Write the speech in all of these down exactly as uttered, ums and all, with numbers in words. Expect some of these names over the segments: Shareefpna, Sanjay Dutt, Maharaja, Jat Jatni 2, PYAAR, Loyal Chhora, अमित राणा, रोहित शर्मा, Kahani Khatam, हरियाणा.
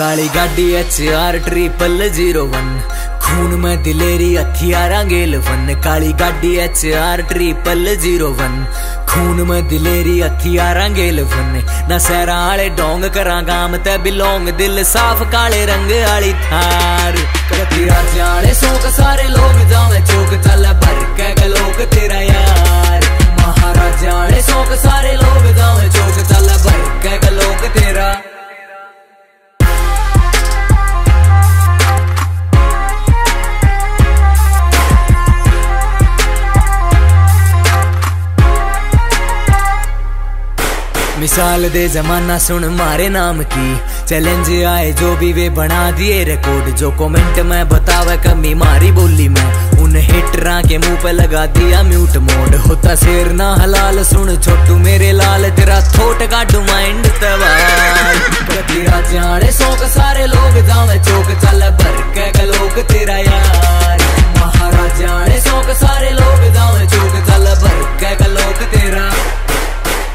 काली गाड़ी H R triple zero one, खून में दिलेरी हथियारा गेल वन। काली गाड़ी H R triple zero one, खून में दिलेरी हथियारा गेल वन। ना सहरा आले डोंग करा गाम ते बिलोंग, दिल साफ काले रंग आली थार। तेरा जाने सोक सारे लोग जावे चौक, चल भर के गलोक तेरा यार। महाराजा ने सोक सारे लोग जावे चौक, चल भर के गलोक तेरा। मिसाल दे जमाना सुन मारे नाम की, चैलेंज आए जो भी वे बना दिए रिकॉर्ड। जो कमेंट में बतावे कमी मारी बोली में, उन हिटरा के मुंह पे लगा दिया म्यूट मोड। होता शेर ना हलाल सुन छोटू मेरे लाल, तेरा थोट का डू माइंड तबार। तेरा जाने शौक सारे लोग जावे चौक, चल भर के गलोक तेरा यार। महाराजा ने शौक सारे लोग जावे चौक, चल भर के गलोक तेरा।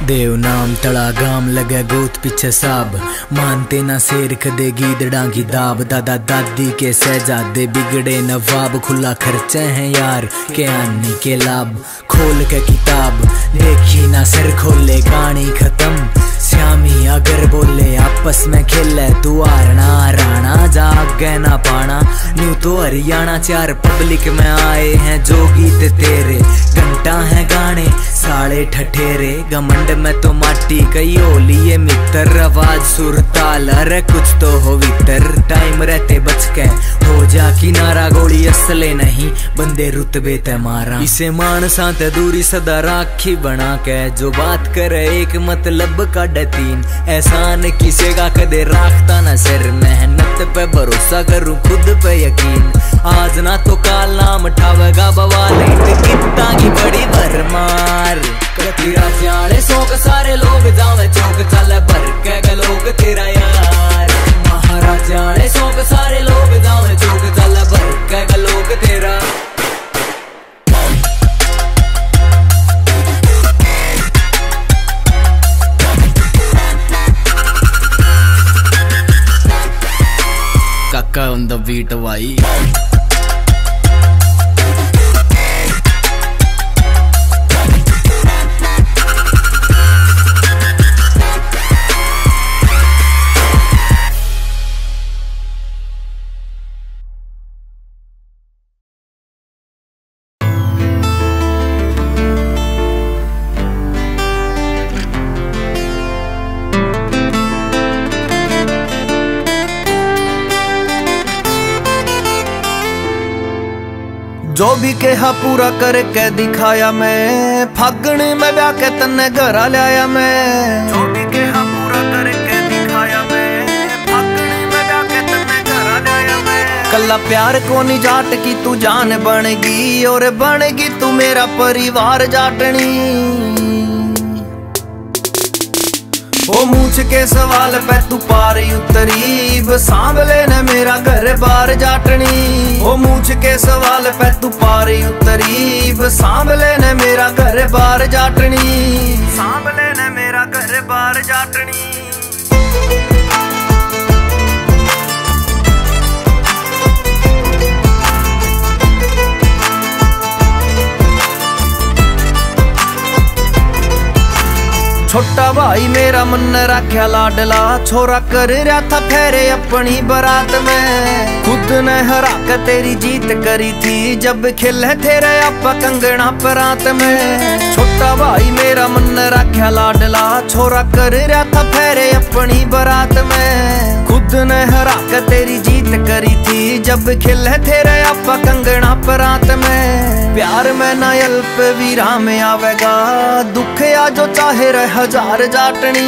देव नाम तड़ा गाम लगे गोत पीछे साब, मानते ना शेर खदे गीदड़ां की दाब। दादा दादी के सहजादे बिगड़े नवाब, खुला खर्चे हैं यार के आने के लाभ। खोल के किताब देखी ना सिर खोले, कहानी खत्म श्यामी अगर बोले। आपस में खेले तू आरना राणा, जाग ना पाना न्यू तो हरियाणा। चार पब्लिक में आए हैं जो गीत तेरे, घंटा है गाने साले ठठेरे। घमंड में तो माटी कई लिए मित्र, आवाज सुरताल अरे कुछ तो हो भीतर। टाइम रहते बच के हो जा किनारा, गोली असले नहीं बंदे रुतबे ते मारा। इसे मानसा ते दूरी सदा राखी बना के, जो बात करे एक मतलब काढ़े तीन। एहसान किसी का कदे राखता ना सिर, मेहनत पे भरोसा करूं खुद पे यकीन। आज ना तो काल नाम ठावेगा बवाल, कितना की बड़ी भरमार। तेरा जाने शौक सारे लोग जावे चौक, चल भर के गलोक तेरा यार। महाराजा ने शौक सारे लोग जावे चौक, चल भर के गलोक तेरा। काका ऑन द बीट भाई। जो भी कहा पूरा करके दिखाया मैं, फागणी में ब्याह के तन्ने घर लाया मैं। जो भी कहा पूरा करके दिखाया मैं, फागणी में ब्याह के तन्ने घर लाया मैं। कल्ला प्यार को नी जाट की तू जान बनेगी, और बनेगी तू मेरा परिवार जाटनी। ओ मूछ के सवाल पे तू पार उतरी, सांभ लेने मेरा घर बार जाटनी। ओ मूछ के सवाल पे तू पार उतरी, सांभ लेने मेरा घर बार जाटनी। सांभ लेने मेरा घर बार जाटनी। छोटा भाई मेरा मन रखा लाडला, छोरा कर रहा था फेरे अपनी बरात में। खुद ने हरा के तेरी जीत करी थी, जब खेले तेरे आपा कंगना परात में। छोटा भाई मेरा मन रखा लाडला, छोरा कर रहा था फेरे अपनी बरात में। खुद ने हरा के तेरी जीत करी थी, जब खेले तेरे आपा कंगना परात में। प्यार में ना अल्प विराम आवेगा, दुख या जो चाहे रह हजार जाटनी।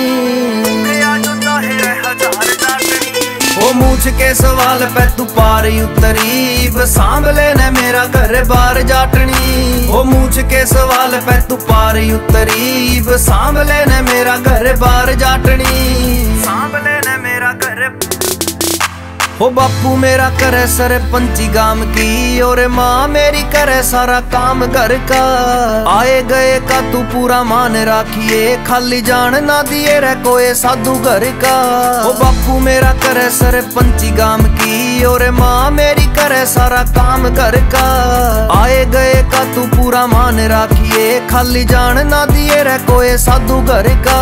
ओ मूछ के सवाल पे तू पार उतरी, सांभ लेने मेरा घर बार जाटनी। ओ मूछ के सवाल पे तू पार उतरी, सांभ लेने मेरा घर बार जाटनी। सांभ लेने मेरा घर। ओ बापू मेरा करे सरे पंची गाम की, और माँ मेरी करे सारा काम घर का। आए गए का तू पूरा मान राखिए, खाली जान ना दिए रे कोई साधु घर का। ओ बापू मेरा करे सरे पंची गाम की, और माँ मेरी करे सारा काम घर का। आए गए का तू पूरा मान राखिए, खाली जान ना दिए रे कोई साधु घर का।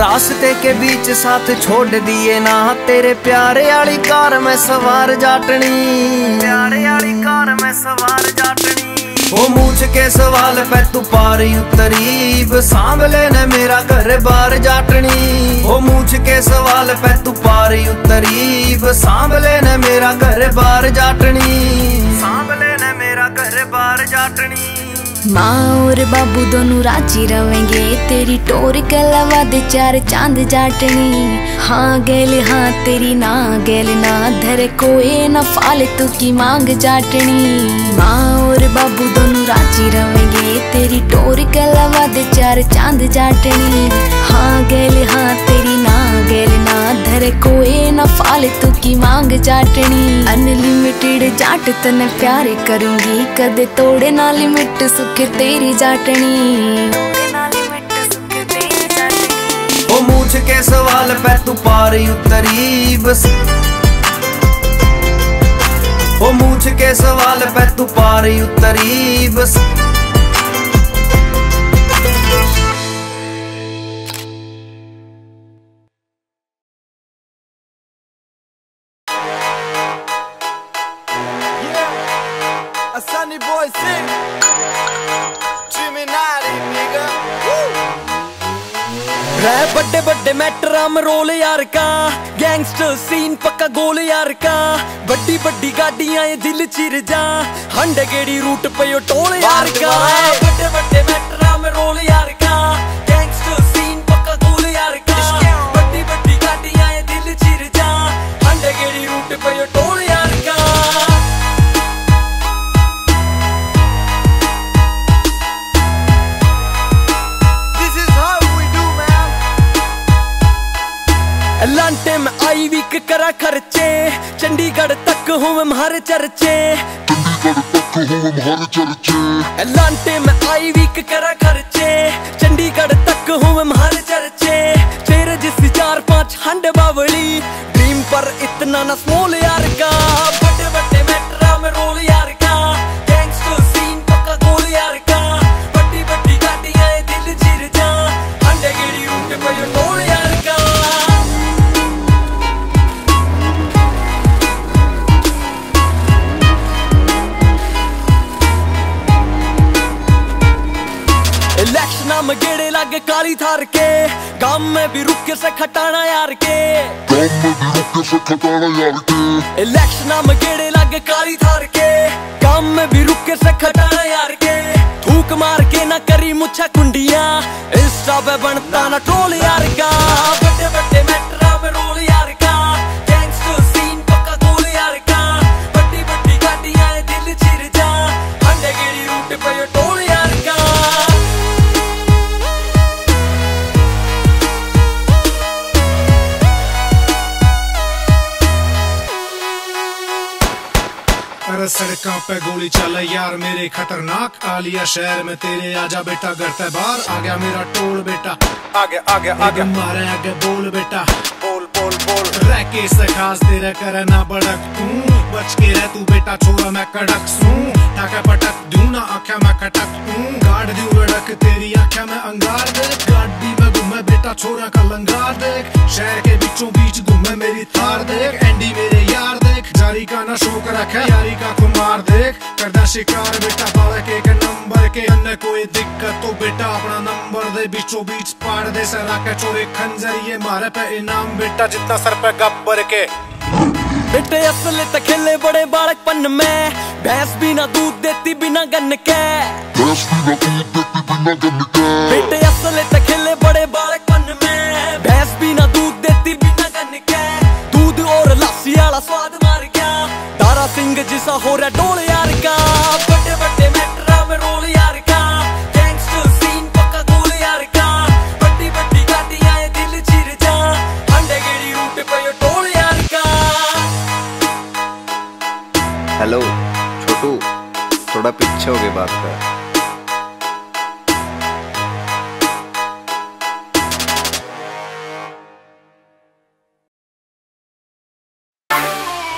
रास्ते के बीच साथ छोड़ दिए ना, तेरे प्यारे वाली कार में सवार जाटनी, प्यारे वाली कार में सवार जाटनी। ओ मूछ के सवाल पे तू पार उतरी, सांभ लेने मेरा घर बार जाटनी। ओ मूछ के सवाल पे तू पार उतरी, सांभ लेने मेरा घर बार जाटनी, सांभ लेने मेरा घर बार जाटनी। माँ और बाबू दोनों राजी रहेंगे, तेरी टोर के लवा दे चार चांद जाटनी। हाँ गैल हाँ तेरी ना गैल ना, धर कोई ना फालतू की मांग जाटनी। माँ और बाबू दोनों राजी रहेंगे, तेरी टोर के लवा दे चार चांद जाटनी। हाँ गैल हाँ तेरी ना गैल ना, धर कोई ना फालतू की मांग जाटनी। अनलिमिटेड जाट तने प्यारे करूंगी, कदे तोड़े ना लिमिट सुख तेरी जाटनी। मूछ के सवाल पे तू पार उतरी बस, ओ मूछ के सवाल पे तू पार उतरी बस। बड़े बड़े मैटराम रोल यार का, गैंगस्टर सीन पक्का गोल यार का। बड़ी बड़ी गाड़ियां ये दिल चिर जा, हंडे गेड़ी रूट पे यो टोल यार का। बड़े बड़े मैटराम रोल यार का, गैंगस्टर सीन पक्का गोल यार का। बड़ी बड़ी गाड़ियां ये दिल चिर जा, हंडे गेड़ी रूट पे यो टोल यार का। अलांटे में आई वीक करा खर्चे, चंडीगढ़ तक हूँ हमारे चर्चे, अलांटे में आई वीक करा खर्चे, चंडीगढ़ तक हूँ हमारे चर्चे। तेरे जैसी चार पाँच हंड बावली, ड्रीम पर इतना ना स्मॉल यार का। बड़े बड़े मेट्रा में रोल यार का, गैंगस्टर सीन पक्का गोल यार का। बड़ी बड़ी गाड़ियाँ दिल चिर जा, अंडे गेड़ी उनके पर टोल यार का। नाम गेड़े लागे काली थार के, गांव में भी रुक से खटाना यार के, गांव में भी रुक से खटाना यार के। इलेक्शन नाम गेड़े लागे काली थार के, गांव में भी रुक से खटाना यार के। थूक मार के ना करी मुछा कुंडिया, इंस्टा पे बनता ना ट्रोल यार का। बड़े बड़े मेट्रा में रोल यार का, गैंगस्टर सीन पक्का गोल यार का। बड़ी बड़ी गाड़ियां दिल चिर जा, अंडे गेड़ी रूट पे टोल यार का। सड़कों पे गोली चले यार मेरे खतरनाक, आलिया शहर में तेरे आजा बेटा, करते बार आ गया मेरा टोल बेटा। आगे आगे आगे मारे आगे बोल बेटा, बोल बोल बोल। रह के सखास तेरा करे ना बड़क, तू बच के रह तू बेटा, छोरा मैं कड़क सू। ठाके पटक दू ना आँखें मैं खटक, तू गाड़ दू रड़क तेरी आँखें में अंगार। देख गाड़ी में घूमे बेटा छोरा का लंगार, देख शहर के बीचों बीच घूमे मेरी थार। देख एंडी मेरे यार, देख जारी का ना शोक रखे यारी का कुमार। देख करदा शिकार बेटा बालक एक नंबर के, अन्य कोई दिक्कत तो बेटा अपना नंबर दे। बीचों बीच पाड़ दे सरा के चोरे खंजर, ये मारे पे इनाम बेटा जितना सर पे गब्बर के। बेटे असले तक खेले बड़े बालकपन में, भैंस भी ना दूध देती बिना गन के, भैंस भी ना दूध देती बिना गन के। बेटे असले तक खेले बड़े बालकपन में, भैंस भी ना दूध देती बिना गन के। दूध और लस्सी वाला स्वाद मार गया, तारा सिंह जिसा हो रहा डोल यार का। बड़े बड़े मेट्रा में रोल यार का, गैंगस्टर सीन पक्का गोल यार का। बड़ी बड़ी गाड़ियां दिल चिर जा, अंडे गेड़ी रूट पे टोल यार का। हेलो छोटू, थोड़ा पीछे होके बात कर।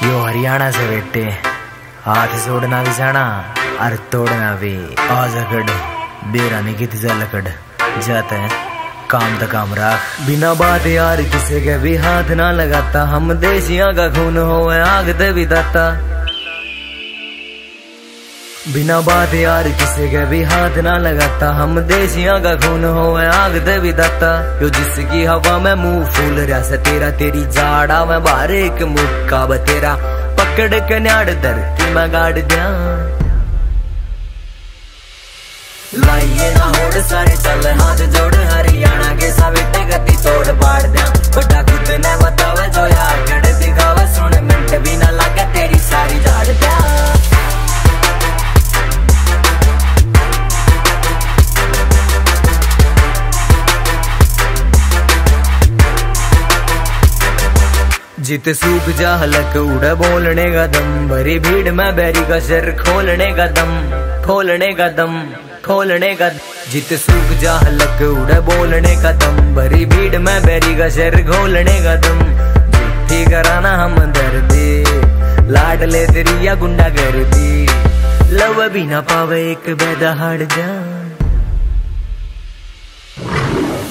यो हरियाणा से बेटे, हाथ जोड़ना भी जाना और तोड़ना भी। आज अकड़ बेरा ने कित जलकड़ जाता है, काम तो काम राख। बिना बात यार किसी के भी हाथ ना लगाता, हम देशिया का खून होवे आग ते बिताता। बिना बात यार किसी के भी हाथ ना लगाता, हम देशिया का खून होवे आग दे भी दाता। यो जिसकी हवा में मुंह फूल रहा से तेरा, तेरी जाड़ा में बाहर एक मुक्का बतेरा, पकड़ के न्याड़ धरती में गाड़ दिया। लाइए ना होड़ सारे चल हाथ जोड़, हरियाणा के साबित गति तोड़ पाड़ दिया। बटा खुद ने बतावे जो यार कड़ दिखावे, सुन मिनट भी ना लागे तेरी सारी झाड़ दिया। जित सूख जा हलक उड़ा बोलने का दम, भरी भीड़ में बैरी का सर खोलने का दम, खोलने का दम, खोलने का। जित सूख जा हलक उड़ा बोलने का दम, भरी भीड़ में बैरी का सर खोलने का दम। झूठी कराना हम दर्दी, लाड ले तेरी या गुंडा कर दी, लव भी ना पावे एक बेदा हाड़ जा।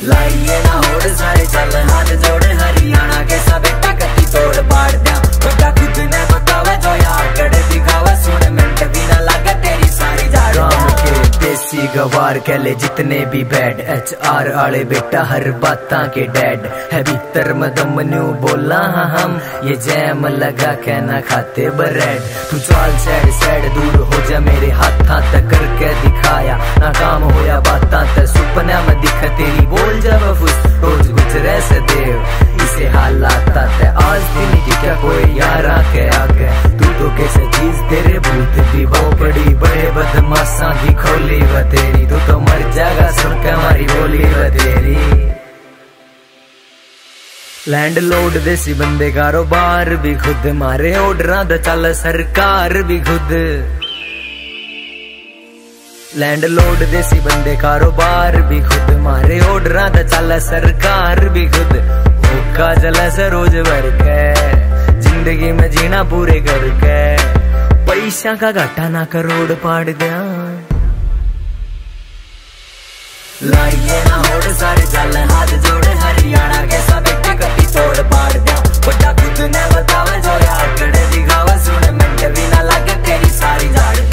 लाइए ना होड़ सारे चल हाथ जोड़, हरियाणा के साबित गति तोड़ पाड़ दिया। बता खुद ने बतावे जो यार कड़े दिखावे, सुन मिनट भी ना लागे तेरी सारी झाड़। काम के देसी गवार कहले जितने भी बैड, एच आर आले बेटा हर बाता के डैड है। भीतर मदम न्यू बोला हाँ हम, ये जैम लगा कहना खाते ब्रेड। तू चाल सैड सैड दूर हो जा मेरे हाथा तक, करके दिखाया ना काम होया बाता तक। सुपना में दिख तेरी बोल जा वफुस, रोज गुजरे से देव इसे हालात आते। आज दिन की क्या कोई यार आके आके, तू तो कैसे चीज तेरे भूत भी वो बड़ी, बड़े बदमाशा की खोली व तेरी। तू तो मर जाएगा सुन के हमारी बोली व तेरी। लैंडलॉर्ड देसी बंदे कारोबार भी खुद, मारे ऑर्डर द चल सरकार भी खुद। लैंडलॉर्ड देसी बंदे कारोबार भी खुद, मारे ऑर्डर दा चल सरकार भी खुद। हुक्का जला से रोज भर के, जिंदगी में जीना पूरे करके, पैसा का घाटा ना करोड़ पाड़ दिया। लाइए ना होड़ सारे चल हाथ जोड़, हरियाणा के सब एक गति तोड़ पाड़ दिया। बता खुद ने बतावे जो यार कड़े दिखावे, सुन मिनट भी ना लागे तेरी सारी झाड़ दिया।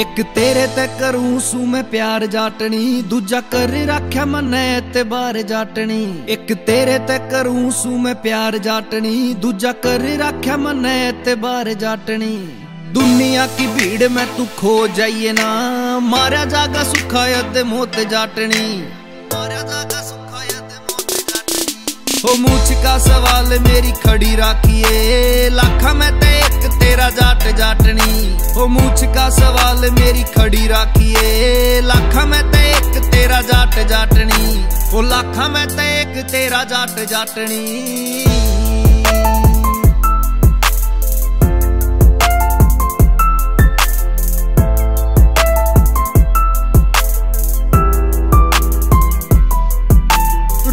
एक तेरे ते करूं सू मैं प्यार जाटनी, दूजा कर रखे मन एतबार जाटनी। एक तेरे ते करूं सू मैं प्यार जाटनी, दूजा कर रखे मन एतबार जाटनी। दुनिया की भीड़ में तू खो जाइए ना, मारा जागा सुखा ते मोत जाटनी। मारा जागा सुखा ते मोत जाटनी। ओ मूछ का सवाल मेरी खड़ी राखिए, लाखा मैं ते एक तेरा जाट जाटनी। ओ मूछ का सवाल मेरी खड़ी राखिए, लाखा मैं ते एक तेरा जाट जाटनी। ओ लाखा मैं ते एक तेरा जाट जाटनी।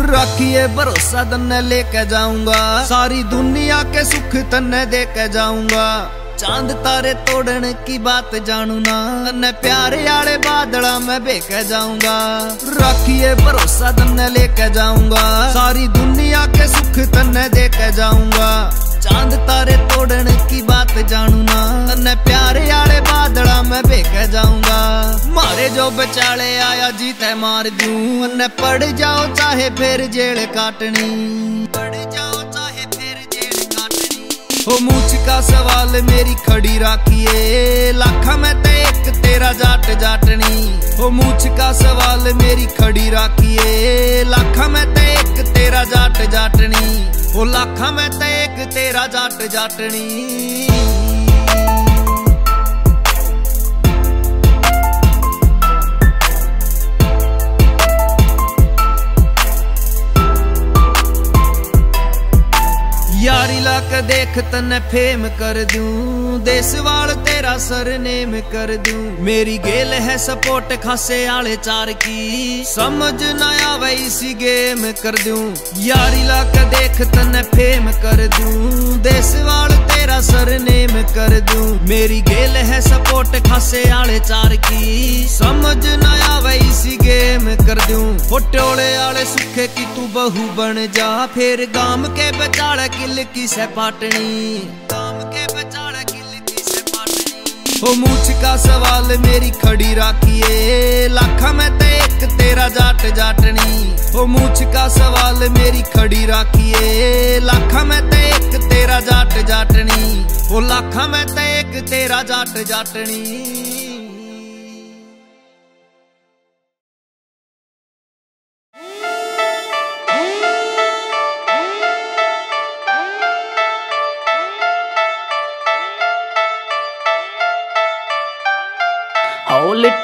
राखिए भरोसा तन्ने लेके जाऊंगा, सारी दुनिया के सुख तन्ने देके जाऊंगा। चांद तारे तोड़न की बात जानू ना, तन्ने प्यारे आले बादला मैं बेके जाऊंगा। राखिए भरोसा तन्ने लेके जाऊंगा, सारी दुनिया के सुख तन्ने देके जाऊंगा। चांद तारे तोड़न की बात जानू ना, तन्ने प्यारे आले बादला मैं बेके जाऊंगा। मारे जो लो बचाले आया जीते मार दूं, न पड़ जाओ चाहे फिर जेल काटनी, पड़ जाओ चाहे फिर जेल काटनी। ओ मूछ का सवाल मेरी खड़ी राखिए, लाखा मैं ते एक तेरा जाट जाटनी। ओ मूछ का सवाल मेरी खड़ी राखिए, लाखा मैं ते एक तेरा जाट जाटनी। ओ लाखा मैं ते एक तेरा जाट जाटनी। यारी लाक देख तने फेम कर दूं, देश वाल तेरा सरनेम कर दूं। मेरी गेल है सपोर्ट खासे आले चार की, समझ ना आवे इसी गेम कर दूं। यारी लाक देख तने फेम कर दूं, देश वाल तेरा सरनेम कर दूं। मेरी गेल है सपोर्ट खासे आले चार की, समझ ना आवे इसी गेम कर दूं। होटोले आले सुखे की तू बहू बन जा, फिर गाम के बचाले किल की से पाटनी, काम के बचाड़ा किल की से पाटनी। ओ मूछ का सवाल मेरी खड़ी राखिए, लाखा मैं ते एक तेरा जाट जाटनी। ओ मूछ का सवाल मेरी खड़ी राखिए, लाखा मैं ते एक तेरा जाट जाटनी। ओ लाखा मैं ते एक तेरा जाट जाटनी।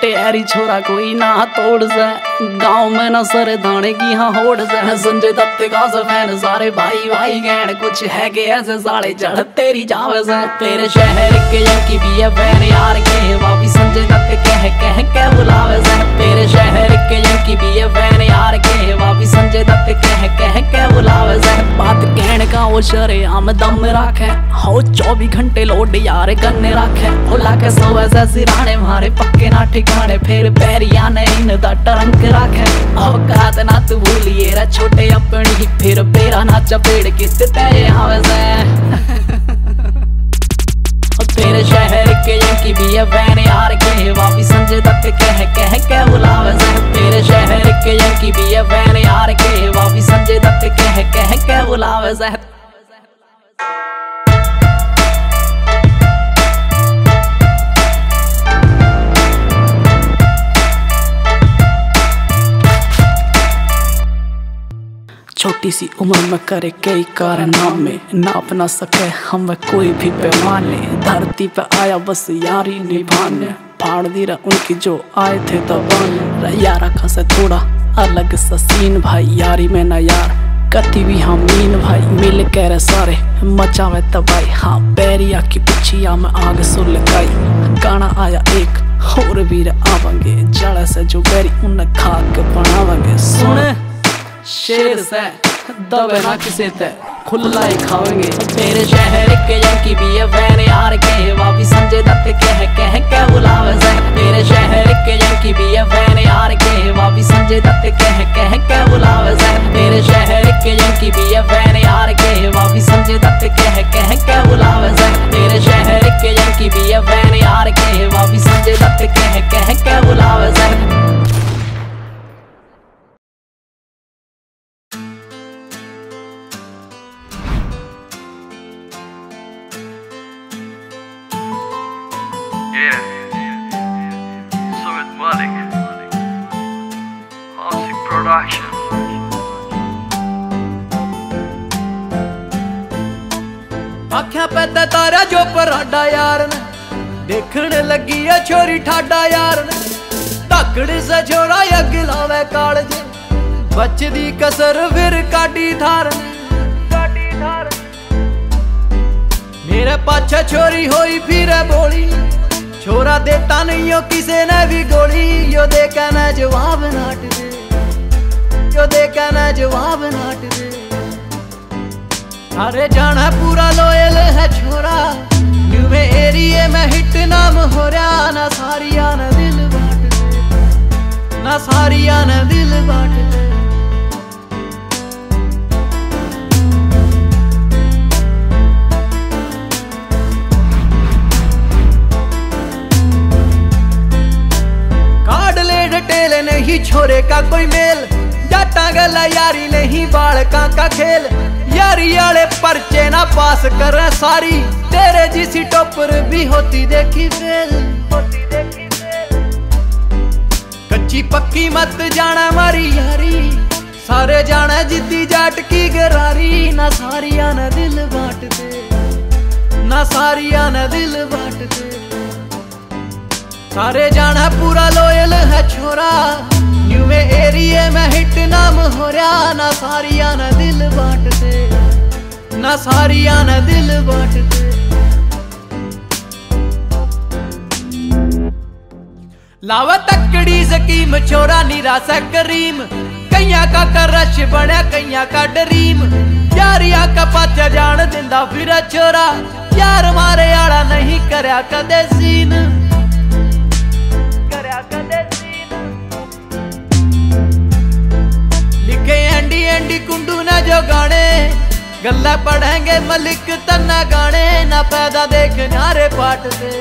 टेहरी छोरा कोई ना तोड़ से, गाँव में न सर दाने की हाँ होड़ से। संजय दत्त का फैन सारे भाई भाई गैन, कुछ है के ऐसे साले चढ़ तेरी जावे से। तेरे शहर के लड़की भी है फैन यार के, भाभी संजय दत्त कह कह के बुलावे से। तेरे शहर के लड़की भी है फैन यार के, भाभी संजय दत्त कह कह के बुलावे से। बात कहने का वो शरे हम दम राखे, हो चौबीस घंटे लोड यार गन्ने राखे। भोला के सो ऐसे सिराने मारे पक्के ना ठिकाने, फिर पैरिया ने इन दा टरंक राखे। औकात ना तू भूलिए रा छोटे अपनी, फिर पेरा ना चपेड़ किस ते आवे से। तेरे शहर के लड़की भी है फैन यार के, वापी संजय दत्त कह कह के बुलावे से। तेरे शहर के लड़की भी है फैन यार के, वापी संजय दत्त कह कह के बुलावे से। छोटी सी उम्र में करे कई कारनामे, नाप ना सके हम कोई भी पैमाने। धरती पे आया बस यारी निभाने, फाड़ दी रहा उनकी जो आए थे दबाने। यारा खास थोड़ा अलग सा सीन भाई, यारी में ना यार कति भी हम मीन भाई। मिल कह रहे सारे मचावे तबाही, हाँ पैरिया की पिछिया में आग सुलगाई। गाना आया एक और वीर आवांगे, जड़ा से जो बैरी उन्हें खाक बनावांगे। सुने शेर से दबे ना किसे ते, खुला ही खावेंगे। तेरे शहर के लड़की भी है फैन यार के, वापी संजय दत्त कह कह के बुलावे से। तेरे शहर के लड़की भी है फैन यार के, वापी संजय दत्त कह कह के बुलावे से। तेरे शहर के लड़की भी है फैन यार के, वापी संजय दत्त कह कह के बुलावे से। तेरे शहर के लड़की भी है फैन यार के, वापी संजय दत्त कह कह के बुलावे से। आख्या पैदा तारा जो पराडा यार ने, देखने लगी है छोरी ठाडा यार ने। धाकड़े से छोरा अग लावे कालजे, बचदी कसर फिर काटी थार काटी थार। मेरे पाछा छोरी होई फिर बोली, छोरा देता नहीं हो किसे ने भी गोली। यो देखा ना जवाब नाट दे, यो देखा ना जवाब नाट दे। अरे जाना पूरा लोयल है छोरा, न्यू एरिए में हिट नाम हो रहा। ना सारिया ना दिल बाट ले, ना सारिया ना दिल बाट ले। काट ले नहीं छोरे का कोई मेल, जाटा गला यारी नहीं बालका का खेल। यारी आले परचे ना पास कर सारी, तेरे जिसी टोपर भी होती देखी फेल। कच्ची पक्की मत जाना मारी यारी, सारे जाना जिद्दी जाट की गरारी। ना सारिया ना दिल बांट दे, ना सारिया ना दिल बांट दे। सारे जाना पूरा लोयल है छोरा, न्यू में एरिया में हिट नाम हो रहा। ना सारिया ना दिल बांट दे, ना सारिया ना दिल बांट दे। लावा तकड़ी जकीम छोरा निराशा करीम, कईया का कर रश बने कईया का ड्रीम। यारिया का पाचा जान दिंदा फिर छोरा, यार मारे आला नहीं करया कदे सीन, करया कदे सीन। लिखे एंडी एंडी कुंडू ना जो गाने, गल्ला पढ़ेंगे मलिक तना गाने। ना पैदा देख नारे पाट दे,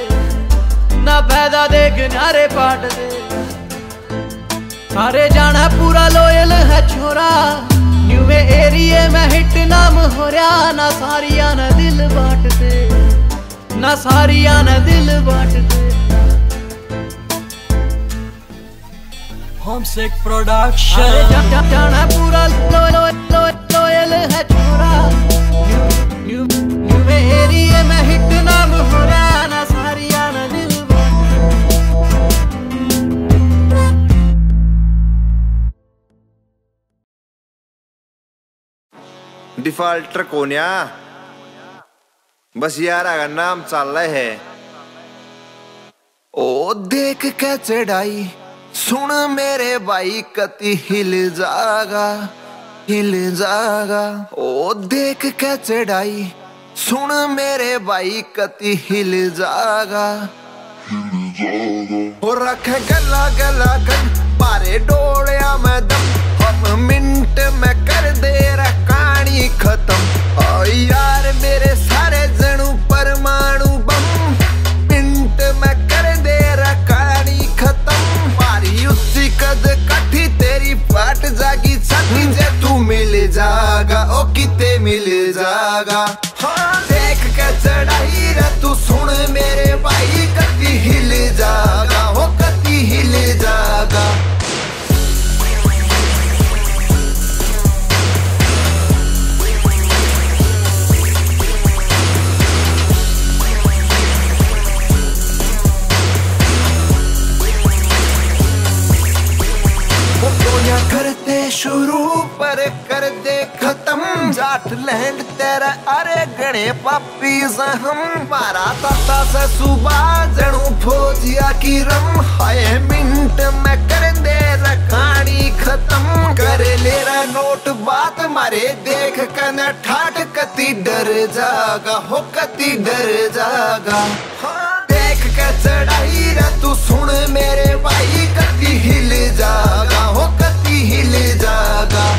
ना पैदा देख नारे पाट दे। सारे जाना पूरा लोयल है छोरा, न्यू में एरिया में हिट नाम हो रहा। ना सारिया ना दिल बांट दे, ना सारिया ना दिल बांट दे। हमसे एक प्रोडक्शन जाना पूरा लोयल है छोरा, न्यू में एरिया में हिट नाम हो रहा। ना सारिया ना दिल। डिफॉल्टर कौन या बस यार का नाम चल रहा है। ओ देख के चढ़ाई सुन मेरे भाई, कति हिल जागा हिल जागा। ओ देख के चढ़ाई सुन मेरे भाई, कति हिल जागा हिल जागा। हो रख गला गला गन पारे डोलिया में दम, हम मिनट में कर दे कहानी खत्म। ओ यार मेरे सारे जणू परमाणु बम, मिनट में कर दे कहानी खत्म। मारी उसी कद कठी तेरी फाट जागी छाती, जे तू मिल जागा ओ किते मिल जागा। हाँ देख के चढ़ाई रे तू सुन मेरे भाई, कति हिल जागा हो कति हिल जागा। शुरू पर कर दे खत्म, जाट लैंड तेरा अरे गणे पापी जहम। मारा ताता से सुबह जणू फौजिया की रम, हाय मिनट में कर दे रखानी खत्म। करे लेरा नोट बात मारे देख कन ठाट, कति डर जागा हो कति डर जागा। देख के चढ़ाई रे तू सुन मेरे भाई, कति हिल जागा हो कति हिल जागा।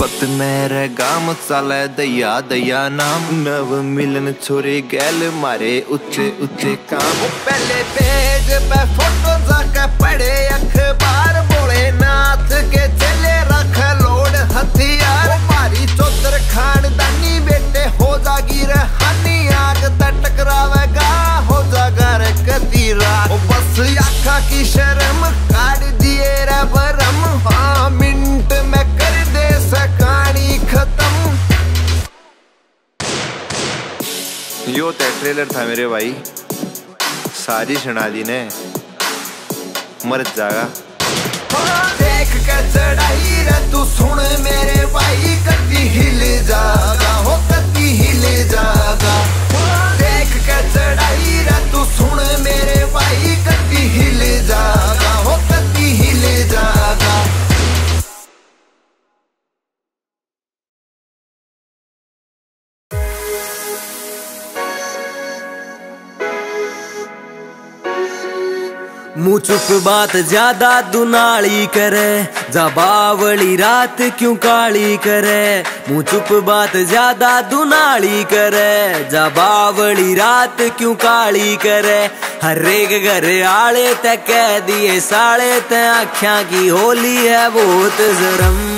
पत मेरे गाम चल दया दया नाम, नव मिलन छोरे गैल मारे उच्चे उच्चे काम। पहले पेज पे फोटो जाके पढ़े अखबार, बोले नाथ के चले रख लोड हथियार। मारी चौधर खानदानी बेटे हो जागी रहानी, आग तक टकरावेगा हो जागा रे कति रात। बस आखा की शर्म काट दिए रे भरम, हाँ मिनट में कर दे कहानी खत्म। यो ते ट्रेलर था मेरे भाई, सारी शनाली ने मर जागा। देख के चढ़ाई रे तू सुन मेरे भाई, कति हिल जागा हो कति हिल जागा। देख के चढ़ाई रे तू सुन मेरे भाई, कति हिल जागा हो कति हिल जागा। मुँह चुप बात ज्यादा दुनाली करे, जा बावली रात क्यों काली करे। मुँह चुप बात ज्यादा दुनाली करे, जा बावली रात क्यों काली करे। हर एक घरे आले ते कह दिए साले ते, आख्या की होली है बहुत जरम।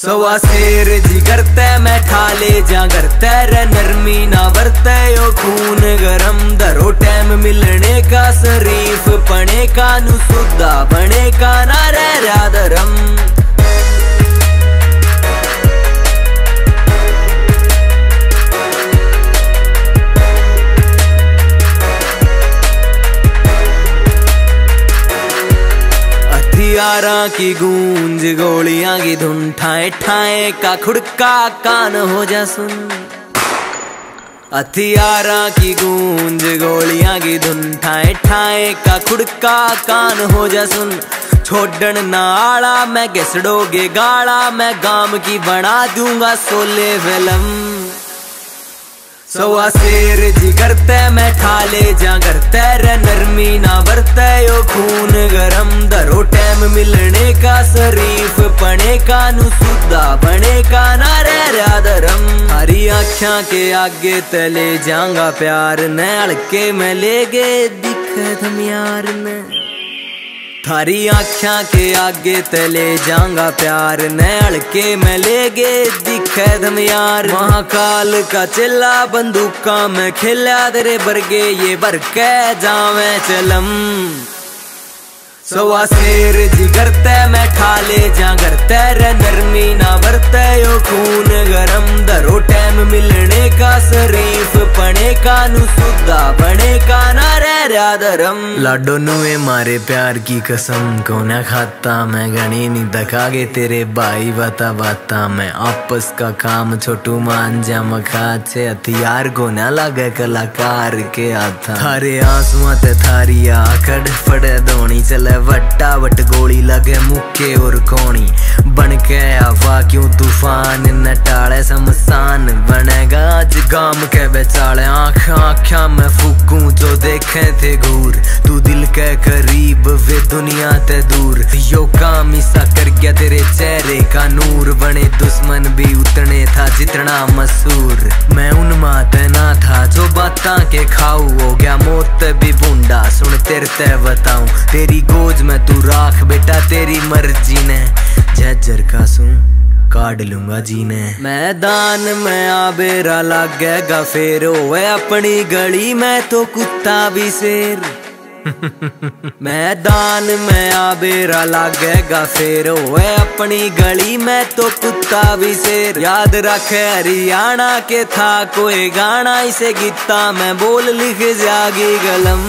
सवा शेर जी करते मैं खाले जा करते रे, नरमी ना बरते यो खून गरम। दरो टाइम मिलने का शरीफ पने का, नु सुद्धा बने का ना रह रहा धर्म। हथियारा की गूंज गोलियां की धुन, ठाए ठाए का खुड़का कान हो जा सुन। हथियारा की गूंज गोलियां की धुन, ठाए ठाए का खुड़का कान हो जा सुन। छोड़न ना आला मैं घिसड़ोगे गाला, मैं गाम की बना दूंगा सोले फिल्म। सवा शेर जी करते मैं ठाले जा करते रे, नरमी ना बरते यो खून गरम। दरो टाइम मिलने का शरीफ पने का, नु सुद्धा बने का ना रह रहा धर्म। हरी आख्या के आगे तले जाऊंगा प्यार ने, अड़के मैं ले गे दिख हम यार ने। थारी आख्या के आगे तले जाऊंगा प्यार ने, अड़के मैं ले गे दिखे दम यार। महाकाल का चिल्ला बंदूका मैं खेला तेरे बरगे, ये बरके जावे चलम। सवा शेर जी करते मैं ठाले जा करते रे, नरमी ना बरते यो खून गरम। दरो टाइम मिलने का शरीफ पने का, नु सुद्धा बने का ना रह रहा धर्म। लाडो नुए मारे प्यार की कसम, को न खाता मैं गणी नी दखागे तेरे भाई बाता बाता। मैं आपस का काम छोटू मान जा मखा, छे हथियार को न लागे कलाकार के हाथा। थारे आंसुआ ते थारी आकड़ फड़े धोनी, चले वट्टा वट गोली लगे मुक्के और कोणी। बन के आवा क्यों तूफान, न टाले शमशान बनेगा आज गाम के बेचाले। आँख आँखा मैं फूकूं जो देखे थे घूर, तू दिल के करीब वे दुनिया ते दूर। यो काम ईसा कर गया तेरे चेहरे का नूर, बने दुश्मन भी उतने था जितना मसूर। मैं उन माते ना था जो बाता के खाऊ, हो गया मौत भी बूंदा सुन तेरे ते बताऊं। तेरी गोज में तू राख बेटा तेरी मर्जी ने, जजर का सुन काट लूंगा जी ने। मैदान में आबेरा लागेगा फेर, होए अपनी गली में तो कुत्ता भी शेर। मैदान में आबेरा लागेगा फेर, होए अपनी गली में तो कुत्ता भी शेर। याद रखे हरियाणा के था कोई गाना, इसे गीता में बोल लिख जागी कलम।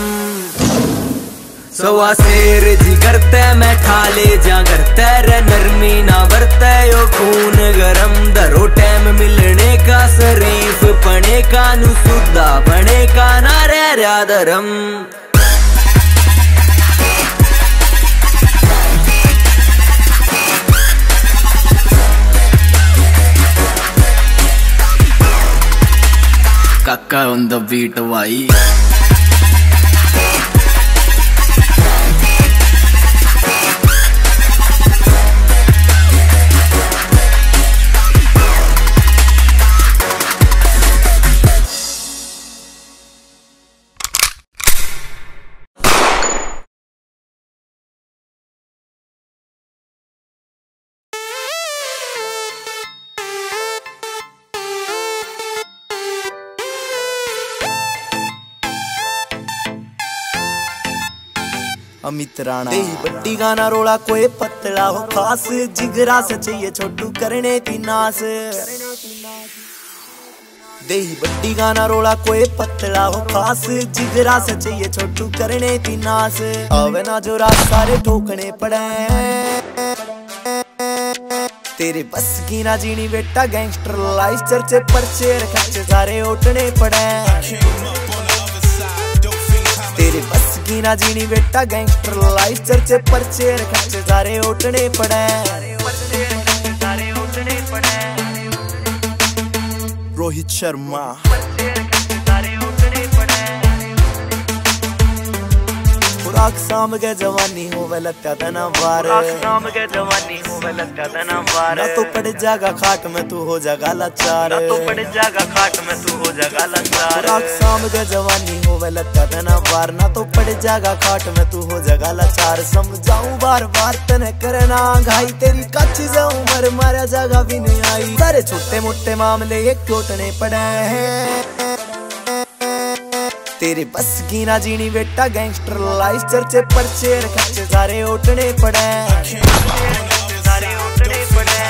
सवा शेर जी करते मैं ठाले जा करते रे, नरमी ना बरते यो खून गरम। दरो टाइम मिलने का शरीफ पने का, नु सुद्धा बने का ना रह रहा धर्म। काका ऑन द बीट भाई। अमित राणा बट्टी गाना रोला कोई पतला हो खास, जिगरा से चाहिए छोटू करने की नास। देही बट्टी गाना रोला कोई पतला हो खास, जिगरा से चाहिए छोटू करने की नास। आवे ना जो रात सारे ठोकने पड़े, तेरे बस की ना जीनी बेटा गैंगस्टर लाइफ। चर्चे पर्चे खर्चे सारे उठने पड़े, तेरे बस की ना जीनी बेटा गैंगस्टर लाइफ। चर्चे पर्चे खर्चे सारे उठने पड़े, रोहित शर्मा। आँख साम के जवानी होवे लगता तना वार, आँख साम के जवानी होवे लगता तना वार। ना तो पड़ जागा खाट में तू हो जागा लाचार, ना तो पड़ जागा खाट में तू हो जागा लाचार। आँख साम के जवानी होवे लगता तना वार, ना तो पड़ जागा खाट में तू हो जागा लाचार। समझाऊं बार बार तने करना घाई, तेरी कच्ची से उम्र मारा जागा भी नहीं आई। सारे छोटे मोटे मामले ये टूटने पड़े हैं, तेरे बस की ना जीनी बेटा गैंगस्टर लाइफ। चर्चे पर्चे खर्चे सारे उठने पड़े,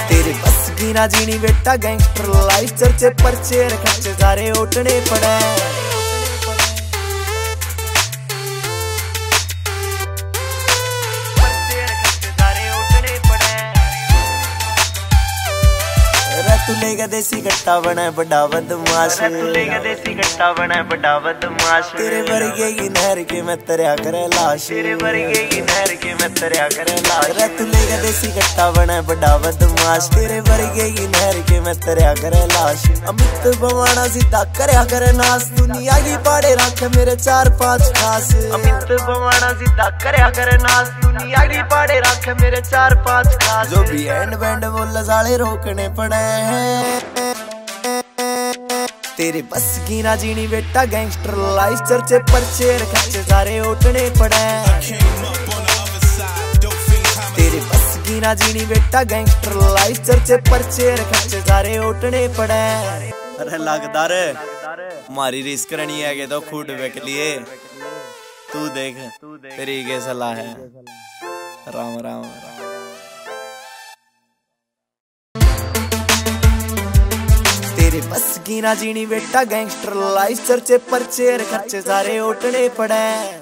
तेरे बस की ना जीनी बेटा गैंगस्टर लाइफ। चर्चे पर्चे खर्चे सारे उठने पड़े। तू लेगा देसी गट्टा बना बड़ा बदमाश, तू लेगा देसी गट्टा बना बड़ा बदमाश। तेरे वर्गे की नहर के मैं तरया करे लाश, तेरे वर्गे की नहर के मैं तरया करे लाश। तू लेगा देसी गट्टा बना बड़ा बदमाश, तेरे वर्गे की नहर के मैं तरया करे लाश। अमित बवाना सीधा करया करे नाश, दुनिया की बाड़े रख मेरे चार पांच खास। अमित बवाना सीधा करया करे नाश, दुनिया की बाड़े रख मेरे चार पांच खास। जो भी एंड बैंड बोल साले रोकने पड़े, तेरे बस की ना जीनी बेटा गैंगस्टर लाइफ। चर्चे पर्चे खर्चे सारे उठने पड़े, तेरे बस की ना जीनी बेटा गैंगस्टर लाइफ। चर्चे पर्चे खर्चे सारे उठने पड़े। अरे लगदा रे मारी रिस्क करनी है के तो खुद के लिए। तू देख तेरी के सलाह है। राम राम राम। तेरे बस की ना जीनी बेटा गैंगस्टर लाइफ। चर्चे पर्चे खर्चे सारे उठने पड़े।